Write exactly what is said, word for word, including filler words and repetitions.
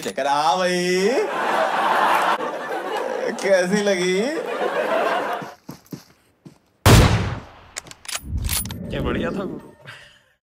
Gift लेकर आ भाई। कैसी लगी? क्या बढ़िया था।